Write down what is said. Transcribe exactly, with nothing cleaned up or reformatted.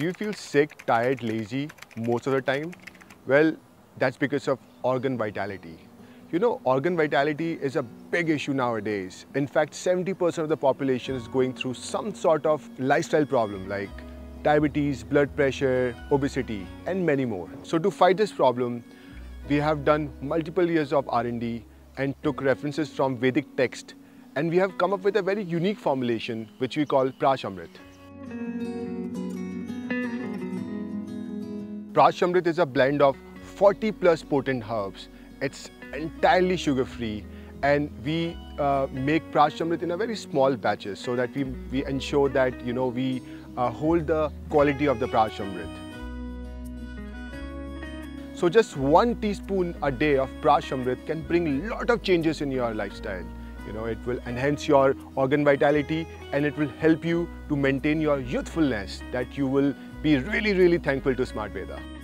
Do you feel sick, tired, lazy most of the time? Well, that's because of organ vitality. You know, organ vitality is a big issue nowadays. In fact, seventy percent of the population is going through some sort of lifestyle problem like diabetes, blood pressure, obesity, and many more. So to fight this problem, we have done multiple years of R and D and took references from Vedic text, and we have come up with a very unique formulation which we call Prashamrit. Prashamrit is a blend of forty plus potent herbs. It's entirely sugar-free, and we uh, make Prashamrit in a very small batches so that we, we ensure that, you know, we uh, hold the quality of the Prashamrit. So just one teaspoon a day of Prashamrit can bring a lot of changes in your lifestyle. You know, it will enhance your organ vitality, and it will help you to maintain your youthfulness, that you will be really, really thankful to SmartVeda.